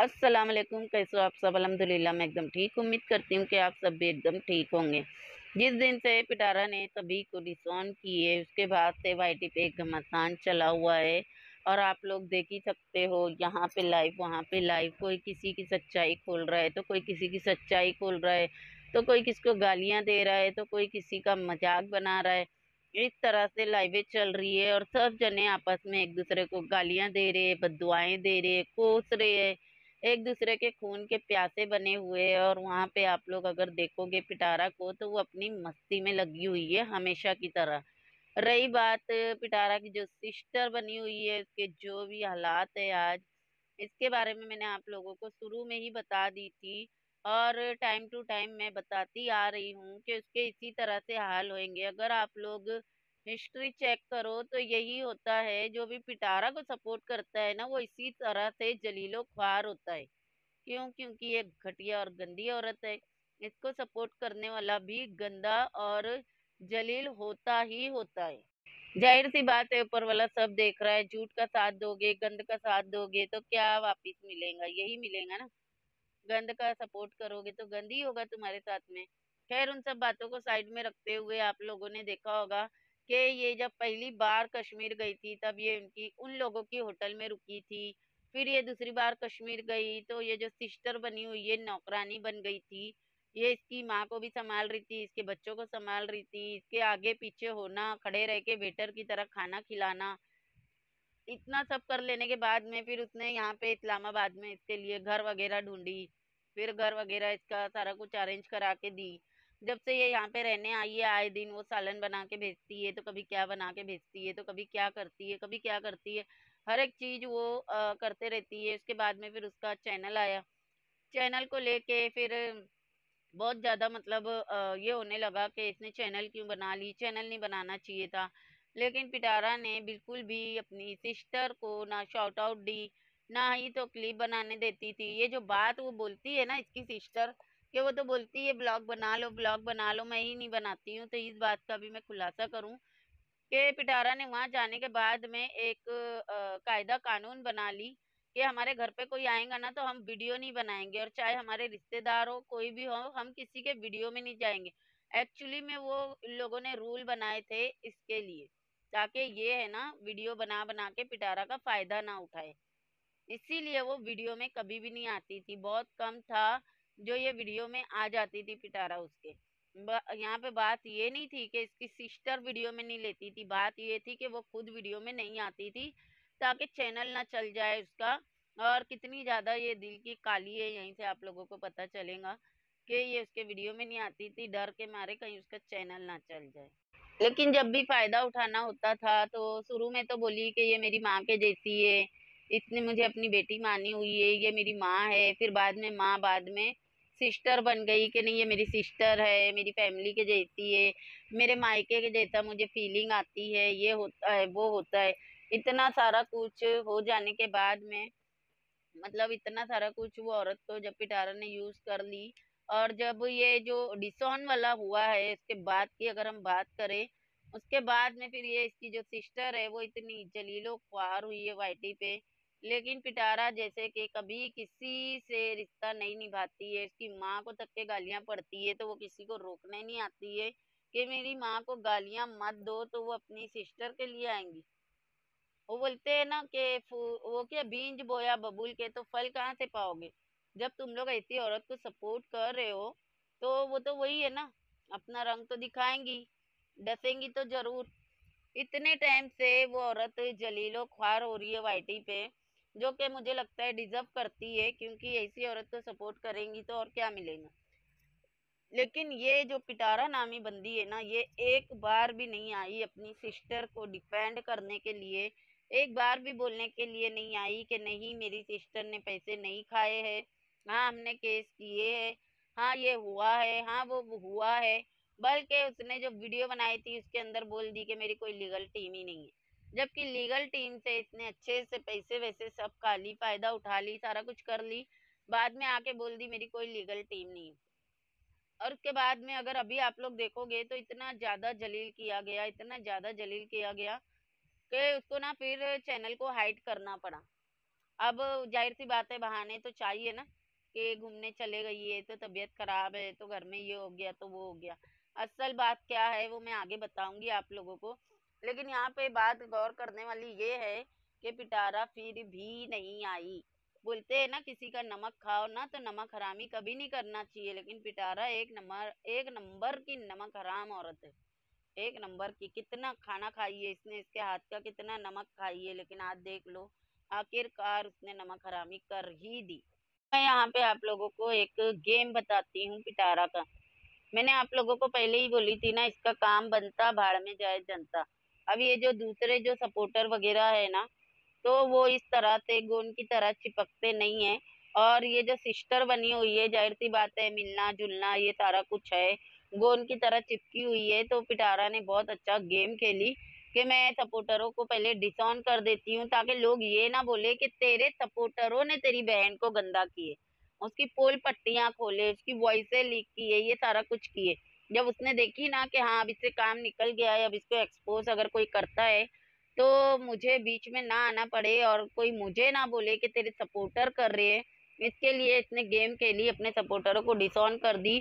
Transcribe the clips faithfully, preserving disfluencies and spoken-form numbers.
अस्सलाम वालेकुम, कैसे हो आप सब? अल्हम्दुलिल्लाह मैं एकदम ठीक। उम्मीद करती हूँ कि आप सब भी एकदम ठीक होंगे। जिस दिन से सितारा ने सभी को डिसऑन की है, उसके बाद से वाईटी पे एक घमासान चला हुआ है और आप लोग देख ही सकते हो, यहाँ पे लाइव वहाँ पे लाइव, कोई किसी की सच्चाई खोल रहा है तो कोई किसी की सच्चाई खोल रहा है तो कोई किसको गालियाँ दे रहा है तो कोई किसी का मजाक बना रहा है। इस तरह से लाइवें चल रही है और सब जने आपस में एक दूसरे को गालियाँ दे रहे हैं, बददुआएं दे रहे हैं, कोस रहे हैं, एक दूसरे के खून के प्यासे बने हुए हैं। और वहाँ पे आप लोग अगर देखोगे सितारा को तो वो अपनी मस्ती में लगी हुई है हमेशा की तरह। रही बात सितारा की जो सिस्टर बनी हुई है, उसके जो भी हालात है आज, इसके बारे में मैंने आप लोगों को शुरू में ही बता दी थी और टाइम टू टाइम मैं बताती आ रही हूँ कि उसके इसी तरह से हाल होंगे। अगर आप लोग हिस्ट्री चेक करो तो यही होता है, जो भी सितारा को सपोर्ट करता है ना वो इसी तरह से जलीलो ख्वार होता है। क्यों? क्योंकि ये घटिया और गंदी औरत है, इसको सपोर्ट करने वाला भी गंदा और जलील होता ही होता है। जाहिर सी बात है, ऊपर वाला सब देख रहा है। झूठ का साथ दोगे, गंद का साथ दोगे तो क्या वापिस मिलेगा? यही मिलेगा ना। गंद का सपोर्ट करोगे तो गंद ही होगा तुम्हारे साथ में। खैर, उन सब बातों को साइड में रखते हुए आप लोगों ने देखा होगा कि ये जब पहली बार कश्मीर गई थी तब ये उनकी उन लोगों की होटल में रुकी थी, फिर ये दूसरी बार कश्मीर गई तो ये जो सिस्टर बनी हुई ये नौकरानी बन गई थी। ये इसकी माँ को भी संभाल रही थी, इसके बच्चों को संभाल रही थी, इसके आगे पीछे होना, खड़े रह के वेटर की तरह खाना खिलाना, इतना सब कर लेने के बाद में फिर उसने यहाँ पे इस्लामाबाद में इसके लिए घर वगैरह ढूंढी, फिर घर वगैरह इसका सारा कुछ अरेंज करा के दी। जब से ये यहाँ पे रहने आई है, आए दिन वो सालन बना के भेजती है तो कभी क्या बना के भेजती है तो कभी क्या करती है कभी क्या करती है हर एक चीज़ वो आ, करते रहती है। उसके बाद में फिर उसका चैनल आया, चैनल को लेके फिर बहुत ज़्यादा मतलब आ, ये होने लगा कि इसने चैनल क्यों बना ली, चैनल नहीं बनाना चाहिए था। लेकिन सितारा ने बिल्कुल भी अपनी सिस्टर को ना शॉर्ट आउट दी, ना ही तो क्लिप बनाने देती थी। ये जो बात वो बोलती है ना इसकी सिस्टर, कि वो तो बोलती है ब्लॉग बना लो ब्लॉग बना लो, मैं ही नहीं बनाती हूँ। तो इस बात का भी मैं खुलासा करूँ कि सितारा ने वहाँ जाने के बाद में एक कायदा कानून बना ली कि हमारे घर पे कोई आएगा ना तो हम वीडियो नहीं बनाएंगे, और चाहे हमारे रिश्तेदार हो कोई भी हो, हम किसी के वीडियो में नहीं जाएंगे। एक्चुअली में वो इन लोगों ने रूल बनाए थे इसके लिए, ताकि ये है ना वीडियो बना बना के सितारा का फ़ायदा ना उठाए, इसीलिए वो वीडियो में कभी भी नहीं आती थी। बहुत कम था जो ये वीडियो में आ जाती थी सितारा उसके। यहाँ पे बात ये नहीं थी कि इसकी सिस्टर वीडियो में नहीं लेती थी, बात ये थी कि वो खुद वीडियो में नहीं आती थी ताकि चैनल ना चल जाए उसका। और कितनी ज़्यादा ये दिल की काली है यहीं से आप लोगों को पता चलेगा कि ये उसके वीडियो में नहीं आती थी डर के मारे कहीं उसका चैनल ना चल जाए। लेकिन जब भी फ़ायदा उठाना होता था तो शुरू में तो बोली कि ये मेरी माँ के जैसी है, इसने मुझे अपनी बेटी मानी हुई है, ये मेरी माँ है। फिर बाद में माँ बाद में सिस्टर बन गई कि नहीं ये मेरी सिस्टर है, मेरी फैमिली के जैसी है, मेरे मायके के जैसा मुझे फीलिंग आती है, ये होता है वो होता है। इतना सारा कुछ हो जाने के बाद में मतलब इतना सारा कुछ वो औरत को जब सितारा ने यूज़ कर ली। और जब ये जो डिसऑन वाला हुआ है उसके बाद की अगर हम बात करें, उसके बाद में फिर ये इसकी जो सिस्टर है वो इतनी जलीलो ख्वार हुई है वाईटी पे। लेकिन सितारा जैसे कि कभी किसी से रिश्ता नहीं निभाती है, इसकी माँ को तक के गालियाँ पड़ती है तो वो किसी को रोकने नहीं आती है कि मेरी माँ को गालियाँ मत दो, तो वो अपनी सिस्टर के लिए आएंगी। वो बोलते हैं ना कि वो क्या बीज बोया बबूल के तो फल कहाँ से पाओगे। जब तुम लोग ऐसी औरत को सपोर्ट कर रहे हो तो वो तो वही है ना, अपना रंग तो दिखाएंगी, डसेंगी तो जरूर। इतने टाइम से वो औरत जलीलो ख्वार हो रही है वाईटी पे, जो कि मुझे लगता है डिजर्व करती है, क्योंकि ऐसी औरत को सपोर्ट करेंगी तो और क्या मिलेगा। लेकिन ये जो सितारा नामी बंदी है ना, ये एक बार भी नहीं आई अपनी सिस्टर को डिफेंड करने के लिए, एक बार भी बोलने के लिए नहीं आई कि नहीं मेरी सिस्टर ने पैसे नहीं खाए हैं, हाँ हमने केस किए है, हाँ ये हुआ है, हाँ वो हुआ है। बल्कि उसने जो वीडियो बनाई थी उसके अंदर बोल दी कि मेरी कोई लीगल टीम ही नहीं है, जबकि लीगल टीम से इसने अच्छे से पैसे वैसे सब खा ली, फायदा उठा ली, सारा कुछ कर ली। बाद में आके बोल दी मेरी कोई लीगल टीम नहीं है। और उसके बाद में अगर अभी आप लोग देखोगे तो इतना ज़्यादा जलील किया गया, इतना ज़्यादा जलील किया गया कि उसको ना फिर चैनल को हाइड करना पड़ा। अब जाहिर सी बात है बहाने तो चाहिए ना कि घूमने चले गई है तो तबीयत खराब है तो घर में ये हो गया तो वो हो गया। असल बात क्या है वो मैं आगे बताऊंगी आप लोगों को, लेकिन यहाँ पे बात गौर करने वाली ये है कि पिटारा फिर भी नहीं आई। बोलते हैं ना किसी का नमक खाओ ना तो नमक हरामी कभी नहीं करना चाहिए, लेकिन पिटारा एक नंबर एक नंबर की नमक हराम औरत है, एक नंबर की। कितना खाना खाई है इसने, इसके हाथ का कितना नमक खाई है, लेकिन आज देख लो आखिरकार उसने नमक हरामी कर ही दी। मैं यहाँ पे आप लोगों को एक गेम बताती हूँ पिटारा का। मैंने आप लोगों को पहले ही बोली थी ना, इसका काम बनता भाड़ में जाए जनता। अब ये जो दूसरे जो सपोर्टर वगैरह है ना, तो वो इस तरह से गोंद की तरह चिपकते नहीं है, और ये जो सिस्टर बनी हुई है जाहिर सी बात है मिलना जुलना ये सारा कुछ है, गोंद की तरह चिपकी हुई है। तो पिटारा ने बहुत अच्छा गेम खेली कि मैं सपोर्टरों को पहले डिसऑन कर देती हूँ ताकि लोग ये ना बोले कि तेरे सपोर्टरों ने तेरी बहन को गंदा किए, उसकी पोल पट्टियां खोले, उसकी वॉइसें लीक किए, ये सारा कुछ किए। जब उसने देखी ना कि हाँ अब इससे काम निकल गया है, अब इसको एक्सपोज अगर कोई करता है तो मुझे बीच में ना आना पड़े और कोई मुझे ना बोले कि तेरे सपोर्टर कर रहे हैं, इसके लिए इसने गेम खेली, अपने सपोर्टरों को डिसऑन कर दी।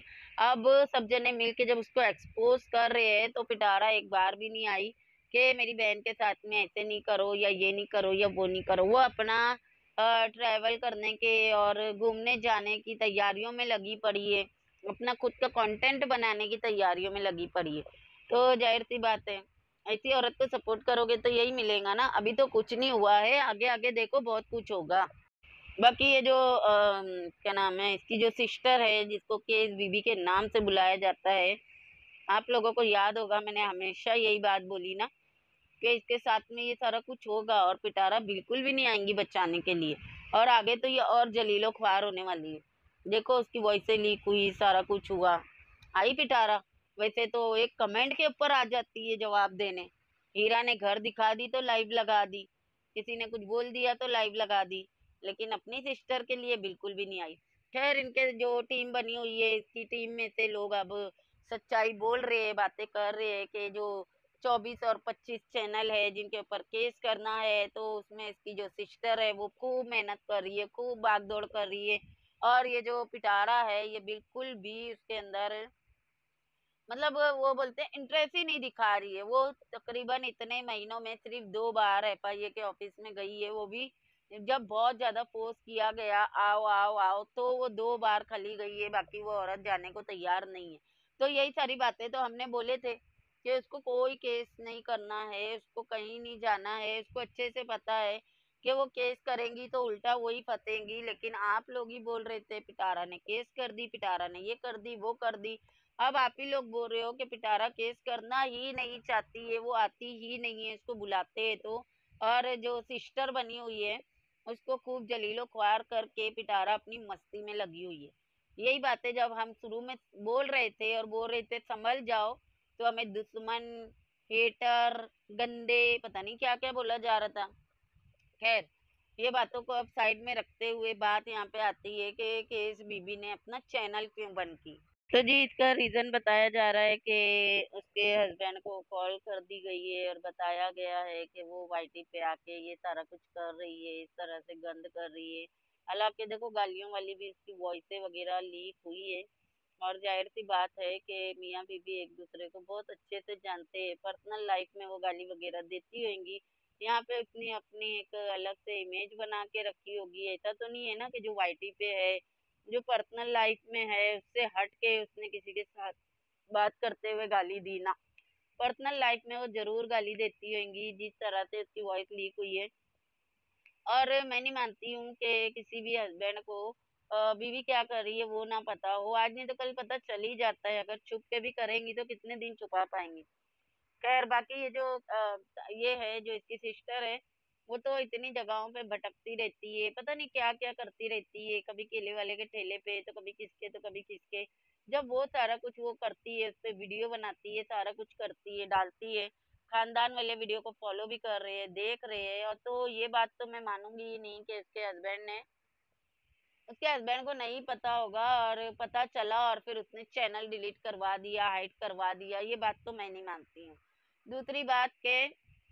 अब सब जने मिल के जब उसको एक्सपोज कर रहे हैं तो पिटारा एक बार भी नहीं आई कि मेरी बहन के साथ में ऐसे नहीं करो या ये नहीं करो या वो नहीं करो। वो अपना ट्रैवल करने के और घूमने जाने की तैयारियों में लगी पड़ी है, अपना खुद का कंटेंट बनाने की तैयारियों में लगी पड़ी है। तो जाहिर सी बात है ऐसी औरत को सपोर्ट करोगे तो यही मिलेगा ना। अभी तो कुछ नहीं हुआ है, आगे आगे देखो बहुत कुछ होगा। बाकी ये जो आ, क्या नाम है इसकी जो सिस्टर है जिसको कि इस बीबी के नाम से बुलाया जाता है, आप लोगों को याद होगा मैंने हमेशा यही बात बोली ना कि इसके साथ में ये सारा कुछ होगा और पिटारा बिल्कुल भी नहीं आएंगी बचाने के लिए, और आगे तो ये और जलीलो ख्वार होने वाली है। देखो उसकी वॉइस लीक हुई, सारा कुछ हुआ, आई पिटारा। वैसे तो एक कमेंट के ऊपर आ जाती है जवाब देने, हीरा ने घर दिखा दी तो लाइव लगा दी, किसी ने कुछ बोल दिया तो लाइव लगा दी, लेकिन अपनी सिस्टर के लिए बिल्कुल भी नहीं आई। खैर इनके जो टीम बनी हुई है इसकी टीम में से लोग अब सच्चाई बोल रहे हैं, बातें कर रहे हैं कि जो चौबीस और पच्चीस चैनल है जिनके ऊपर केस करना है तो उसमें इसकी जो सिस्टर है वो खूब मेहनत कर रही है, खूब भाग दौड़ कर रही है, और ये जो पिटारा है ये बिल्कुल भी उसके अंदर मतलब वो बोलते हैं इंटरेस्ट ही नहीं दिखा रही है। वो तकरीबन इतने महीनों में सिर्फ दो बार एफ आई ए के ऑफिस में गई है, वो भी जब बहुत ज्यादा फोर्स किया गया आओ आओ आओ तो वो दो बार खली गई है, बाकी वो औरत जाने को तैयार नहीं है। तो यही सारी बातें तो हमने बोले थे कि उसको कोई केस नहीं करना है, उसको कहीं नहीं जाना है, उसको अच्छे से पता है कि वो केस करेंगी तो उल्टा वही फतेंगी, लेकिन आप लोग ही बोल रहे थे पिटारा ने केस कर दी, पिटारा ने ये कर दी वो कर दी। अब आप ही लोग बोल रहे हो कि पिटारा केस करना ही नहीं चाहती है, वो आती ही नहीं है, उसको बुलाते है तो। और जो सिस्टर बनी हुई है उसको खूब जलीलो ख्वार करके पिटारा अपनी मस्ती में लगी हुई है। यही बातें जब हम शुरू में बोल रहे थे और बोल रहे थे संभल जाओ, तो हमें दुश्मन, हेटर, गंदे, पता नहीं क्या क्या बोला जा रहा था। खैर ये बातों को अब साइड में रखते हुए बात यहाँ पे आती है कि केस बीबी ने अपना चैनल क्यों बंद की। तो जी इसका रीजन बताया जा रहा है कि उसके हस्बैंड को कॉल कर दी गई है और बताया गया है कि वो वाईटी पे आके ये सारा कुछ कर रही है, इस तरह से गंद कर रही है। हालांकि देखो गालियों वाली भी इसकी वॉइसें वगैरह लीक हुई है, और जाहिर सी बात है कि मियाँ बीबी एक दूसरे को बहुत अच्छे से जानते हैं, पर्सनल लाइफ में वो गाली वगैरह देती होंगी, यहाँ पे उसने अपनी एक अलग से इमेज बना के रखी होगी। ऐसा तो नहीं है ना कि जो वाईटी पे है, जो पर्सनल लाइफ में है, उससे हट के उसने किसी के साथ बात करते हुए गाली दी ना। पर्सनल लाइफ में वो जरूर गाली देती होंगी जिस तरह से उसकी वॉइस लीक हुई है। और मैं नहीं मानती हूँ कि किसी भी हस्बैंड को बीवी क्या कर रही है वो ना पता हो, आज नहीं तो कल पता चल ही जाता है। अगर छुप के भी करेंगी तो कितने दिन छुपा पाएंगी। खैर बाकी ये जो आ, ये है जो इसकी सिस्टर है वो तो इतनी जगहों पे भटकती रहती है, पता नहीं क्या क्या करती रहती है, कभी केले वाले के ठेले पे तो कभी किसके तो कभी किसके। जब वो सारा कुछ वो करती है, उस पर वीडियो बनाती है, सारा कुछ करती है, डालती है, खानदान वाले वीडियो को फॉलो भी कर रहे हैं, देख रहे हैं। और तो ये बात तो मैं मानूंगी ही नहीं कि उसके हस्बैंड ने उसके हस्बैंड को नहीं पता होगा और पता चला और फिर उसने चैनल डिलीट करवा दिया, हाइड करवा दिया, ये बात तो मैं नहीं मानती हूँ। दूसरी बात के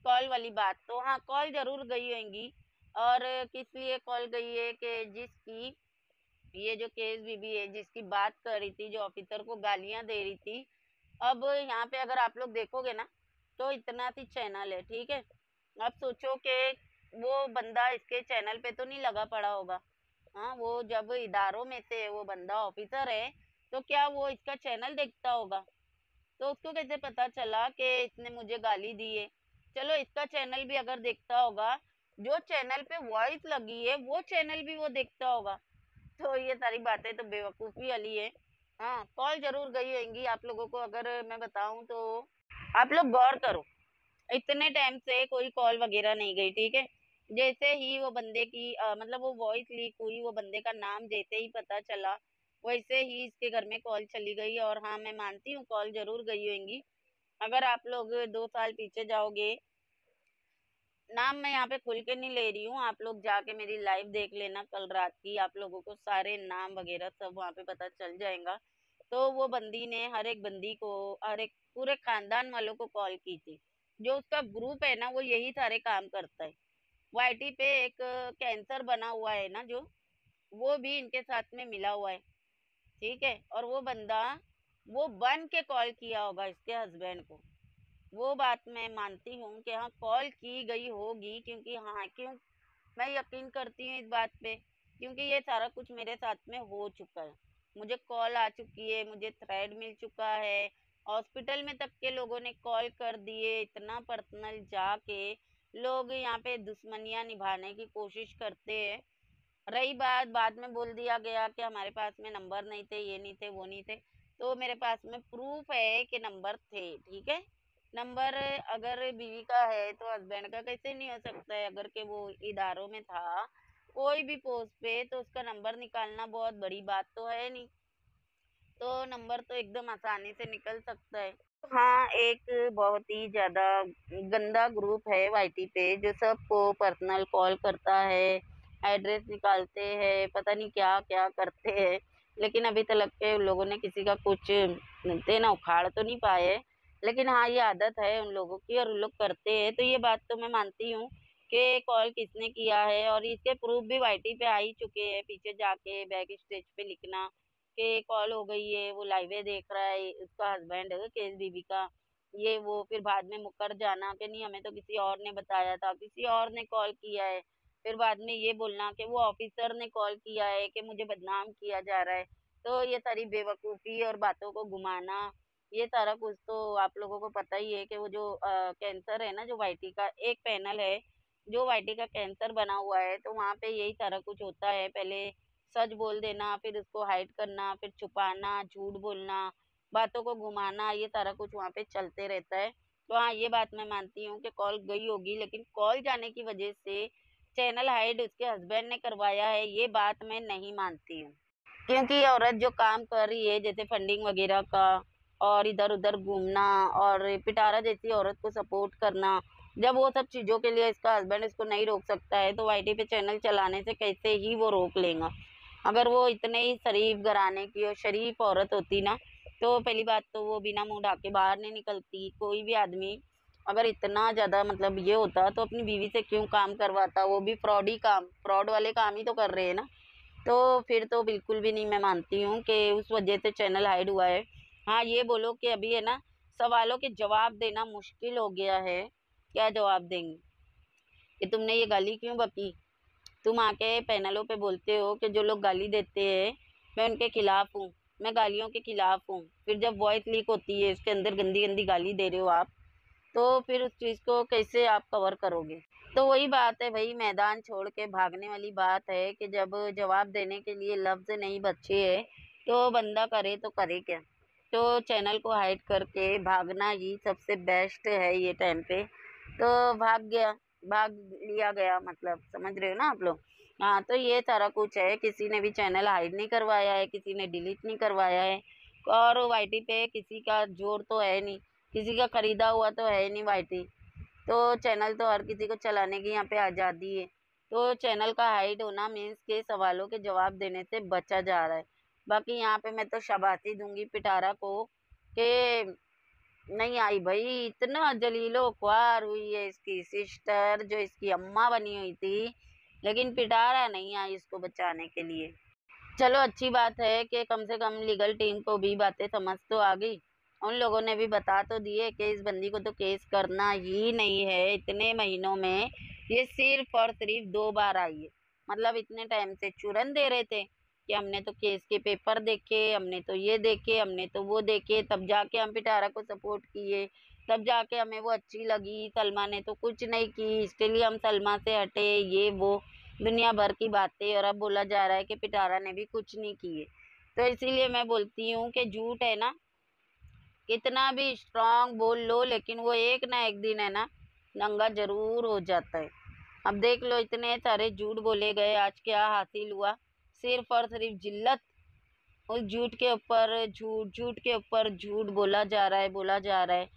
कॉल वाली बात, तो हाँ कॉल जरूर गई होंगी और किस लिए कॉल गई है कि जिसकी ये जो केस बीबी है जिसकी बात कर रही थी, जो ऑफिसर को गालियां दे रही थी। अब यहाँ पे अगर आप लोग देखोगे ना तो इतना ही चैनल है, ठीक है। अब सोचो कि वो बंदा इसके चैनल पे तो नहीं लगा पड़ा होगा, हाँ, वो जब इदारों में से वो बंदा ऑफिसर है तो क्या वो इसका चैनल देखता होगा? तो उसको कैसे पता चला कि इसने मुझे गाली दी है। चलो इसका चैनल भी अगर देखता होगा, जो चैनल पे वॉइस लगी है वो चैनल भी वो देखता होगा। तो ये सारी बातें तो बेवकूफ़ी वाली है। हाँ, कॉल जरूर गई होंगी आप लोगों को, अगर मैं बताऊं तो आप लोग गौर करो, इतने टाइम से कोई कॉल वगैरह नहीं गई, ठीक है। जैसे ही वो बंदे की आ, मतलब वो वॉइस लीक हुई, वो बंदे का नाम जैसे ही पता चला वैसे ही इसके घर में कॉल चली गई। और हाँ, मैं मानती हूँ कॉल जरूर गई होंगी। अगर आप लोग दो साल पीछे जाओगे, नाम मैं यहाँ पे खुल के नहीं ले रही हूँ, आप लोग जाके मेरी लाइव देख लेना कल रात की, आप लोगों को सारे नाम वगैरह सब वहाँ पे पता चल जाएगा। तो वो बंदी ने हर एक बंदी को, हर एक पूरे खानदान वालों को कॉल की थी। जो उसका ग्रुप है ना वो यही सारे काम करता है। वाई टी पे एक कैंसर बना हुआ है ना, जो वो भी इनके साथ में मिला हुआ है, ठीक है। और वो बंदा वो बन के कॉल किया होगा इसके हस्बैंड को, वो बात मैं मानती हूँ कि हाँ कॉल की गई होगी। क्योंकि हाँ, क्यों मैं यकीन करती हूँ इस बात पे, क्योंकि ये सारा कुछ मेरे साथ में हो चुका है। मुझे कॉल आ चुकी है, मुझे थ्रेड मिल चुका है, हॉस्पिटल में तक के लोगों ने कॉल कर दिए। इतना पर्सनल जाके लोग यहाँ पे दुश्मनियाँ निभाने की कोशिश करते हैं। रही बात, बाद में बोल दिया गया कि हमारे पास में नंबर नहीं थे, ये नहीं थे, वो नहीं थे। तो मेरे पास में प्रूफ है कि नंबर थे, ठीक है। नंबर अगर बीवी का है तो हस्बैंड का कैसे नहीं हो सकता है? अगर के वो इदारों में था कोई भी पोस्ट पे तो उसका नंबर निकालना बहुत बड़ी बात तो है नहीं, तो नंबर तो एकदम आसानी से निकल सकता है। हाँ, एक बहुत ही ज़्यादा गंदा ग्रुप है वाई टी पे, जो सबको पर्सनल कॉल करता है, एड्रेस निकालते हैं, पता नहीं क्या क्या करते हैं। लेकिन अभी तक के उन लोगों ने किसी का कुछ देना उखाड़ तो नहीं पाए, लेकिन हाँ ये आदत है उन लोगों की और उन लोग करते हैं। तो ये बात तो मैं मानती हूँ कि कॉल किसने किया है, और इसके प्रूफ भी वाईटी पे आ ही चुके हैं। पीछे जाके बैक स्टेज पे लिखना कि कॉल हो गई है, वो लाइवे देख रहा है उसका हस्बैंड केस बीबी का, ये वो, फिर बाद में मुकर जाना कि नहीं हमें तो किसी और ने बताया था, किसी और ने कॉल किया है, फिर बाद में ये बोलना कि वो ऑफिसर ने कॉल किया है, कि मुझे बदनाम किया जा रहा है। तो ये सारी बेवकूफ़ी और बातों को घुमाना, ये सारा कुछ तो आप लोगों को पता ही है कि वो जो आ, कैंसर है ना, जो वाईटी का एक पैनल है, जो वाईटी का कैंसर बना हुआ है, तो वहाँ पे यही सारा कुछ होता है। पहले सच बोल देना, फिर उसको हाइड करना, फिर छुपाना, झूठ बोलना, बातों को घुमाना, ये सारा कुछ वहाँ पे चलते रहता है। तो हाँ ये बात मैं मानती हूँ कि कॉल गई होगी, लेकिन कॉल जाने की वजह से चैनल हाइड उसके हस्बैंड ने करवाया है, ये बात मैं नहीं मानती हूँ। क्योंकि औरत जो काम कर रही है, जैसे फंडिंग वगैरह का और इधर उधर घूमना और पिटारा जैसी औरत को सपोर्ट करना, जब वो सब चीज़ों के लिए इसका हस्बैंड इसको नहीं रोक सकता है, तो वाईटी पे चैनल चलाने से कैसे ही वो रोक लेगा? अगर वो इतने ही शरीफ घराने की और शरीफ औरत होती ना, तो पहली बात तो वो बिना मुँह ढाके बाहर नहीं निकलती। कोई भी आदमी अगर इतना ज़्यादा मतलब ये होता तो अपनी बीवी से क्यों काम करवाता? वो भी फ्रॉडी काम, फ्रॉड वाले काम ही तो कर रहे हैं ना। तो फिर तो बिल्कुल भी नहीं मैं मानती हूँ कि उस वजह से चैनल हाइड हुआ है। हाँ ये बोलो कि अभी है ना सवालों के जवाब देना मुश्किल हो गया है। क्या जवाब देंगे कि तुमने ये गाली क्यों बकी? तुम आके पैनलों पे बोलते हो कि जो लोग गाली देते हैं मैं उनके खिलाफ हूँ, मैं गालियों के खिलाफ हूँ। फिर जब वॉइस लीक होती है, उसके अंदर गंदी गंदी गाली दे रहे हो आप, तो फिर उस चीज़ को कैसे आप कवर करोगे? तो वही बात है भाई, मैदान छोड़ के भागने वाली बात है कि जब जवाब देने के लिए लफ्ज़ नहीं बचे है तो बंदा करे तो करे क्या? तो चैनल को हाइड करके भागना ही सबसे बेस्ट है ये टाइम पे। तो भाग गया, भाग लिया गया, मतलब समझ रहे हो ना आप लोग। हाँ तो ये सारा कुछ है, किसी ने भी चैनल हाइड नहीं करवाया है, किसी ने डिलीट नहीं करवाया है। और वाईटी पे किसी का जोर तो है नहीं, किसी का ख़रीदा हुआ तो है नहीं वाईटी। तो चैनल तो हर किसी को चलाने की यहाँ पे आज़ादी है। तो चैनल का हाइड होना मीन्स के सवालों के जवाब देने से बचा जा रहा है। बाकी यहाँ पे मैं तो शाबाशी दूंगी पिटारा को कि नहीं आई भाई, इतना जलीलो ख्वार हुई है इसकी सिस्टर, जो इसकी अम्मा बनी हुई थी, लेकिन पिटारा नहीं आई इसको बचाने के लिए। चलो अच्छी बात है कि कम से कम लीगल टीम को भी बातें समझ तो आ गई। उन लोगों ने भी बता तो दिए कि इस बंदी को तो केस करना ही नहीं है। इतने महीनों में ये सिर्फ और सिर्फ दो बार आई है। मतलब इतने टाइम से चूरन दे रहे थे कि हमने तो केस के पेपर देखे, हमने तो ये देखे, हमने तो वो देखे, तब जाके हम पिटारा को सपोर्ट किए, तब जाके हमें वो अच्छी लगी। सलमा ने तो कुछ नहीं की, इसके लिए हम सलमा से हटे, ये वो दुनिया भर की बातें। और अब बोला जा रहा है कि पिटारा ने भी कुछ नहीं किए। तो इसीलिए मैं बोलती हूँ कि झूठ है ना, कितना भी स्ट्रांग बोल लो, लेकिन वो एक ना एक दिन है ना नंगा जरूर हो जाता है। अब देख लो इतने सारे झूठ बोले गए, आज क्या हासिल हुआ? सिर्फ और सिर्फ जिल्लत। उस झूठ के ऊपर झूठ, झूठ के ऊपर झूठ बोला जा रहा है, बोला जा रहा है।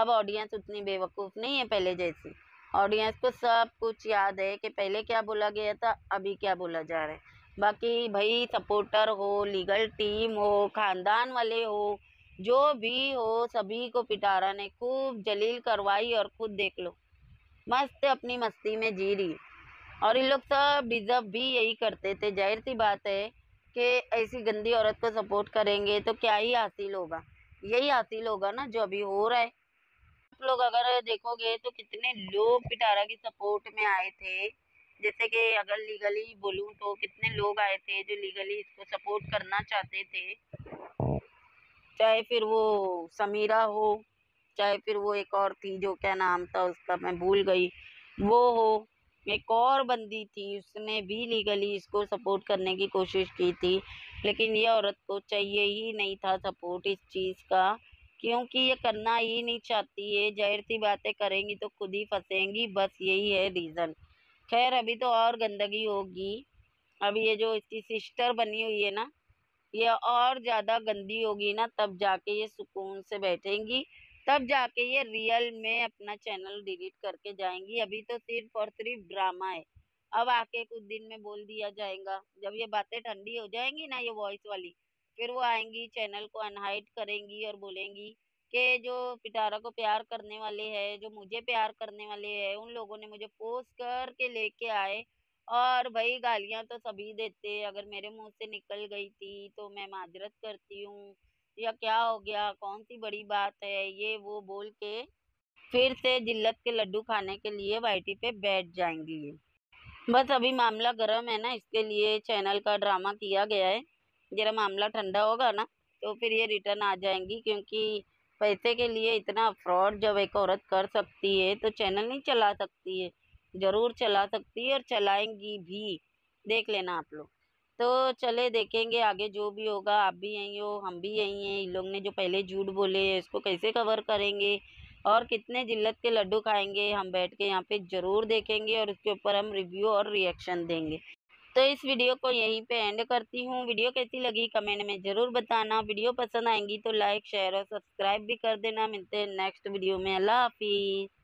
अब ऑडियंस उतनी बेवकूफ़ नहीं है पहले जैसी। ऑडियंस को सब कुछ याद है कि पहले क्या बोला गया था, अभी क्या बोला जा रहा है। बाकी भाई सपोर्टर हो, लीगल टीम हो, ख़ानदान वाले हो, जो भी हो, सभी को पिटारा ने खूब जलील करवाई। और खुद देख लो मस्त अपनी मस्ती में जी रही। और इन लोग सब डिजर्व भी यही करते थे। जाहिर सी बात है कि ऐसी गंदी औरत को सपोर्ट करेंगे तो क्या ही हासिल होगा? यही हासिल होगा ना जो अभी हो रहा है। आप लोग अगर देखोगे तो कितने लोग पिटारा की सपोर्ट में आए थे। जैसे कि अगर लीगली बोलूँ तो कितने लोग आए थे जो लीगली इसको सपोर्ट करना चाहते थे, चाहे फिर वो समीरा हो, चाहे फिर वो एक और थी जो क्या नाम था उसका मैं भूल गई, वो हो, एक और बंदी थी, उसने भी लीगली इसको सपोर्ट करने की कोशिश की थी। लेकिन ये औरत को चाहिए ही नहीं था सपोर्ट इस चीज़ का, क्योंकि ये करना ही नहीं चाहती है। जाहिर सी बातें करेंगी तो खुद ही फंसेंगी, बस यही है रीज़न। खैर अभी तो और गंदगी होगी। अब ये जो इसकी सिस्टर बनी हुई है ना, ये और ज़्यादा गंदी होगी ना, तब जाके ये सुकून से बैठेंगी, तब जाके ये रियल में अपना चैनल डिलीट करके जाएंगी। अभी तो सिर्फ और सिर्फ ड्रामा है। अब आके कुछ दिन में बोल दिया जाएगा। जब ये बातें ठंडी हो जाएंगी ना ये वॉइस वाली, फिर वो आएंगी चैनल को अनहाइड करेंगी और बोलेंगी कि जो पिटारा को प्यार करने वाले हैं, जो मुझे प्यार करने वाले हैं, उन लोगों ने मुझे पोस्ट करके लेके आए। और भाई गालियाँ तो सभी देते, अगर मेरे मुँह से निकल गई थी तो मैं माजरत करती हूँ, या क्या हो गया, कौन सी बड़ी बात है, ये वो बोल के फिर से जिल्लत के लड्डू खाने के लिए वाईटी पे बैठ जाएंगी ये। बस अभी मामला गर्म है ना, इसके लिए चैनल का ड्रामा किया गया है। जरा मामला ठंडा होगा ना तो फिर ये रिटर्न आ जाएंगी, क्योंकि पैसे के लिए इतना फ्रॉड जब एक औरत कर सकती है तो चैनल नहीं चला सकती है? ज़रूर चला सकती है, और चलाएँगी भी, देख लेना आप लोग। तो चले देखेंगे आगे जो भी होगा। आप भी यहीं हो, हम भी यहीं हैं। इन लोग ने जो पहले झूठ बोले इसको कैसे कवर करेंगे और कितने जिल्लत के लड्डू खाएंगे, हम बैठ के यहाँ पे ज़रूर देखेंगे और उसके ऊपर हम रिव्यू और रिएक्शन देंगे। तो इस वीडियो को यहीं पे एंड करती हूँ। वीडियो कैसी लगी कमेंट में ज़रूर बताना। वीडियो पसंद आएंगी तो लाइक, शेयर और सब्सक्राइब भी कर देना। मिलते हैं नेक्स्ट वीडियो में। अल्लाह हाफिज़।